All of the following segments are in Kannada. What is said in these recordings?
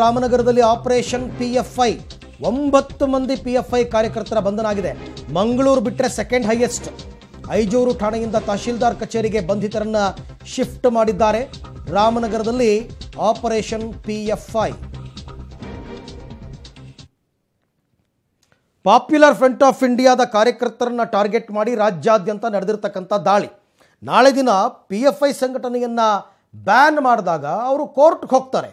ರಾಮನಗರದಲ್ಲಿ ಆಪರೇಷನ್ PFI 9 ಮಂದಿ PFI ಕಾರ್ಯಕರ್ತರ ಬಂಧನ ಆಗಿದೆ। ಮಂಗಳೂರು ಬಿಟ್ರೆ ಸೆಕೆಂಡ್ ಹೈಯೆಸ್ಟ್। ಐಜೂರು ಠಾಣೆಯಿಂದ ತಹಶೀಲ್ದಾರ್ ಕಚೇರಿಗೆ ಬಂಧಿತರನ್ನ ಶಿಫ್ಟ್ ಮಾಡಿದ್ದಾರೆ। ರಾಮನಗರದಲ್ಲಿ operation PFI। Popular front of ಇಂಡಿಯಾದ ಕಾರ್ಯಕರ್ತರನ್ನ ಟಾರ್ಗೆಟ್ ಮಾಡಿ ರಾಜ್ಯಾದ್ಯಂತ ನಡೆದಿರತಕ್ಕಂತ ದಾಳಿ। ನಾಳೆ ದಿನ PFI ಸಂಘಟನೆಯನ್ನ ಬ್ಯಾನ್ ಮಾಡಿದಾಗ ಅವರು ಕೋರ್ಟ್ ಹೋಗ್ತಾರೆ,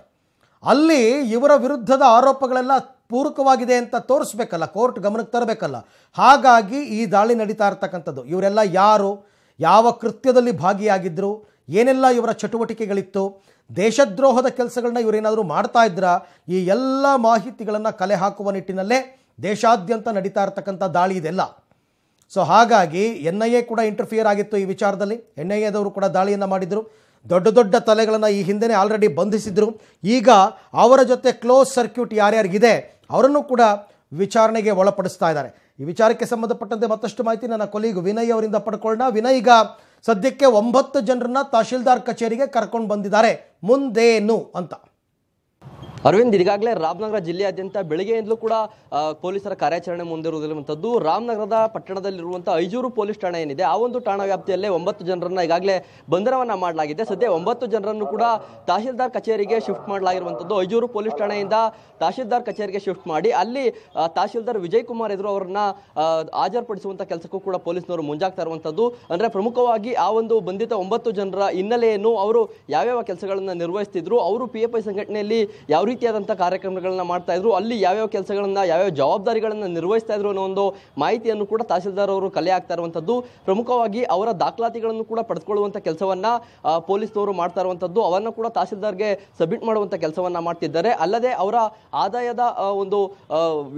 ಅಲ್ಲಿ ಇವರ ವಿರುದ್ಧದ ಆರೋಪಗಳೆಲ್ಲ ಪೂರಕವಾಗಿದೆ ಅಂತ ತೋರಿಸಬೇಕಲ್ಲ, ಕೋರ್ಟ್ ಗಮನಕ್ಕೆ ತರಬೇಕಲ್ಲ। ಹಾಗಾಗಿ ಈ ದಾಳಿ ನಡೀತಾ ಇರತಕ್ಕಂಥದ್ದು। ಇವರೆಲ್ಲ ಯಾರು, ಯಾವ ಕೃತ್ಯದಲ್ಲಿ ಭಾಗಿಯಾಗಿದ್ದರು, ಏನೆಲ್ಲ ಇವರ ಚಟುವಟಿಕೆಗಳಿತ್ತು, ದೇಶದ್ರೋಹದ ಕೆಲಸಗಳನ್ನ ಇವರೇನಾದರೂ ಮಾಡ್ತಾ ಇದ್ರಾ, ಈ ಎಲ್ಲ ಮಾಹಿತಿಗಳನ್ನು ಕಲೆ ಹಾಕುವ ನಿಟ್ಟಿನಲ್ಲೇ ದೇಶಾದ್ಯಂತ ನಡೀತಾ ಇರತಕ್ಕಂಥ ದಾಳಿ ಇದೆಲ್ಲ। ಸೊ ಹಾಗಾಗಿ NIA ಕೂಡ ಇಂಟರ್ಫಿಯರ್ ಆಗಿತ್ತು ಈ ವಿಚಾರದಲ್ಲಿ। NIAದವರು ಕೂಡ ದಾಳಿಯನ್ನು ಮಾಡಿದರು। ದೊಡ್ಡ ದೊಡ್ಡ ತಲೆಗಳನ್ನು ಈ ಹಿಂದೆನೇ ಆಲ್ರೆಡಿ ಬಂಧಿಸಿದ್ರು। ಈಗ ಅವರ ಜೊತೆ ಕ್ಲೋಸ್ ಸರ್ಕ್ಯೂಟ್ ಯಾರ್ಯಾರಿಗಿದೆ ಅವರನ್ನು ಕೂಡ ವಿಚಾರಣೆಗೆ ಒಳಪಡಿಸ್ತಾ ಇದ್ದಾರೆ। ಈ ವಿಚಾರಕ್ಕೆ ಸಂಬಂಧಪಟ್ಟಂತೆ ಮತ್ತಷ್ಟು ಮಾಹಿತಿ ನನ್ನ ಕೊಲೀಗ್ ವಿನಯ್ ಅವರಿಂದ ಪಡ್ಕೊಳ್ಳೋಣ। ವಿನಯ್, ಈಗ ಸದ್ಯಕ್ಕೆ 9 ಜನರನ್ನ ತಹಶೀಲ್ದಾರ್ ಕಚೇರಿಗೆ ಕರ್ಕೊಂಡು ಬಂದಿದ್ದಾರೆ, ಮುಂದೇನು ಅಂತ? ಅರವಿಂದ್, ಈಗಾಗಲೇ ರಾಮನಗರ ಜಿಲ್ಲೆಯಾದ್ಯಂತ ಬೆಳಗ್ಗೆಯಿಂದಲೂ ಕೂಡ ಪೊಲೀಸರ ಕಾರ್ಯಾಚರಣೆ ಮುಂದುವರಿದಿರುವಂಥದ್ದು। ರಾಮನಗರದ ಪಟ್ಟಣದಲ್ಲಿರುವಂಥ ಐಜೂರು ಪೊಲೀಸ್ ಠಾಣೆ ಏನಿದೆ, ಆ ಒಂದು ಠಾಣಾ ವ್ಯಾಪ್ತಿಯಲ್ಲೇ 9 ಜನರನ್ನು ಈಗಾಗಲೇ ಬಂಧನವನ್ನು ಮಾಡಲಾಗಿದೆ। ಸದ್ಯ 9 ಜನರನ್ನು ಕೂಡ ತಹಶೀಲ್ದಾರ್ ಕಚೇರಿಗೆ ಶಿಫ್ಟ್ ಮಾಡಲಾಗಿರುವಂಥದ್ದು। ಐಜೂರು ಪೊಲೀಸ್ ಠಾಣೆಯಿಂದ ತಹಶೀಲ್ದಾರ್ ಕಚೇರಿಗೆ ಶಿಫ್ಟ್ ಮಾಡಿ ಅಲ್ಲಿ ತಹಶೀಲ್ದಾರ್ ವಿಜಯ್ ಕುಮಾರ್ ಎದುರು ಅವರನ್ನು ಹಾಜರುಪಡಿಸುವಂಥ ಕೆಲಸಕ್ಕೂ ಕೂಡ ಪೊಲೀಸ್ನವರು ಮುಂಜಾಗ್ತಾ ಇರುವಂಥದ್ದು। ಅಂದರೆ ಪ್ರಮುಖವಾಗಿ ಆ ಒಂದು ಬಂಧಿತ 9 ಜನರ ಹಿನ್ನೆಲೆಯನ್ನು, ಅವರು ಯಾವ್ಯಾವ ಕೆಲಸಗಳನ್ನು ನಿರ್ವಹಿಸ್ತಿದ್ರು, ಅವರು PFI ಸಂಘಟನೆಯಲ್ಲಿ ಯಾವ ರೀತಿಯಾದಂತಹ ಕಾರ್ಯಕ್ರಮಗಳನ್ನ ಮಾಡ್ತಾ ಇದ್ರು, ಅಲ್ಲಿ ಯಾವ್ಯಾವ ಕೆಲಸಗಳನ್ನ, ಯಾವ್ಯಾವ ಜವಾಬ್ದಾರಿಗಳನ್ನ ನಿರ್ವಹಿಸ್ತಾ ಇದ್ರು ಅನ್ನೋ ಒಂದು ಮಾಹಿತಿಯನ್ನು ಕೂಡ ತಹಶೀಲ್ದಾರ್ ಅವರು ಕಲೆ ಹಾಕ್ತಾ ಇರುವಂಥದ್ದು। ಪ್ರಮುಖವಾಗಿ ಅವರ ದಾಖಲಾತಿಗಳನ್ನು ಕೂಡ ಪಡೆದುಕೊಳ್ಳುವಂಥ ಕೆಲಸವನ್ನ ಪೊಲೀಸ್ನವರು ಮಾಡ್ತಾ ಇರುವಂಥದ್ದು, ಅವನ್ನ ಕೂಡ ತಹಶೀಲ್ದಾರ್ಗೆ ಸಬ್ಮಿಟ್ ಮಾಡುವಂಥ ಕೆಲಸವನ್ನ ಮಾಡ್ತಿದ್ದಾರೆ। ಅಲ್ಲದೆ ಅವರ ಆದಾಯದ ಒಂದು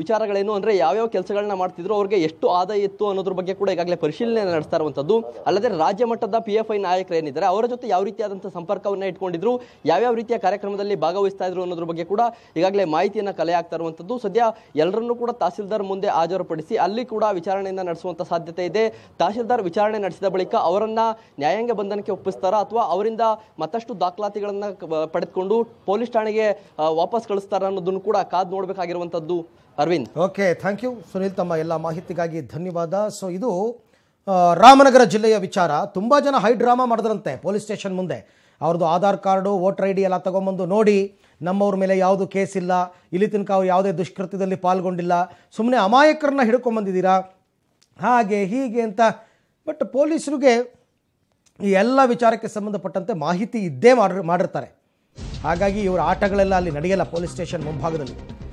ವಿಚಾರಗಳೇನು, ಅಂದ್ರೆ ಯಾವ್ಯಾವ ಕೆಲಸಗಳನ್ನ ಮಾಡ್ತಿದ್ರು, ಅವ್ರಿಗೆ ಎಷ್ಟು ಆದಾಯ ಇತ್ತು ಅನ್ನೋದ್ರ ಬಗ್ಗೆ ಕೂಡ ಈಗಾಗಲೇ ಪರಿಶೀಲನೆ ನಡೆಸ್ತಾ ಇರುವಂಥದ್ದು। ಅಲ್ಲದೆ ರಾಜ್ಯ ಮಟ್ಟದ PFI ನಾಯಕರು ಏನಿದ್ದಾರೆ ಅವರ ಜೊತೆ ಯಾವ ರೀತಿಯಾದಂತಹ ಸಂಪರ್ಕವನ್ನ ಇಟ್ಕೊಂಡಿದ್ರು, ಯಾವ್ಯಾವ ರೀತಿಯ ಕಾರ್ಯಕ್ರಮದಲ್ಲಿ ಭಾಗವಹಿಸ್ತಾ ಇದ್ರು ಅನ್ನೋದ್ರ ಬಗ್ಗೆ ಕೂಡ ಈಗಾಗಲೇ ಮಾಹಿತಿಯನ್ನು ಕಲೆ ಹಾಕ್ತಾ ಇರುವಂಥದ್ದು। ಸದ್ಯ ಎಲ್ಲರನ್ನೂ ಕೂಡ ತಹಶೀಲ್ದಾರ್ ಮುಂದೆ ಹಾಜರುಪಡಿಸಿ ಅಲ್ಲಿ ಕೂಡ ವಿಚಾರಣೆಯನ್ನು ನಡೆಸುವಂಥ ಸಾಧ್ಯತೆ ಇದೆ। ತಹಶೀಲ್ದಾರ್ ವಿಚಾರಣೆ ನಡೆಸಿದ ಬಳಿಕ ಅವರನ್ನ ನ್ಯಾಯಾಂಗ ಬಂಧನಕ್ಕೆ ಒಪ್ಪಿಸ್ತಾರಾ ಅಥವಾ ಅವರಿಂದ ಮತ್ತಷ್ಟು ದಾಖಲಾತಿಗಳನ್ನು ಪಡೆದುಕೊಂಡು ಪೊಲೀಸ್ ಠಾಣೆಗೆ ವಾಪಸ್ ಕಳಿಸ್ತಾರಾ ಅನ್ನೋದನ್ನು ಕೂಡ ಕಾದು ನೋಡಬೇಕಾಗಿರುವಂಥದ್ದು। Arvind, okay, thank you Sunil, ತಮ್ಮ ಎಲ್ಲ ಮಾಹಿತಿಗಾಗಿ ಧನ್ಯವಾದ। ಸೊ ಇದು ರಾಮನಗರ ಜಿಲ್ಲೆಯ ವಿಚಾರ। ತುಂಬಾ ಜನ ಹೈ ಡ್ರಾಮಾ ಮಾಡಿದ್ರಂತೆ ಪೊಲೀಸ್ ಸ್ಟೇಷನ್ ಮುಂದೆ, ಅವ್ರದ್ದು ಆಧಾರ್ ಕಾರ್ಡು, ವೋಟರ್ ID ಎಲ್ಲ ತಗೊಂಬಂದು ನೋಡಿ ನಮ್ಮವ್ರ ಮೇಲೆ ಯಾವುದು ಕೇಸಿಲ್ಲ, ಇಲ್ಲಿ ತನಕ ಅವ್ರು ಯಾವುದೇ ದುಷ್ಕೃತ್ಯದಲ್ಲಿ ಪಾಲ್ಗೊಂಡಿಲ್ಲ, ಸುಮ್ಮನೆ ಅಮಾಯಕರನ್ನ ಹಿಡ್ಕೊಂಬಂದಿದ್ದೀರಾ, ಹಾಗೆ ಹೀಗೆ ಅಂತ. ಬಟ್ ಪೊಲೀಸರಿಗೆ ಈ ಎಲ್ಲ ವಿಚಾರಕ್ಕೆ ಸಂಬಂಧಪಟ್ಟಂತೆ ಮಾಹಿತಿ ಇದ್ದೇ ಮಾಡಿರ್ತಾರೆ, ಹಾಗಾಗಿ ಇವರ ಆಟಗಳೆಲ್ಲ ಅಲ್ಲಿ ನಡೆಯಲ್ಲ ಪೊಲೀಸ್ ಸ್ಟೇಷನ್ ಮುಂಭಾಗದಲ್ಲಿ।